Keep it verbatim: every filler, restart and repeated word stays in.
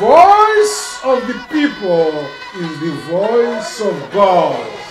voice of the people is the voice of God.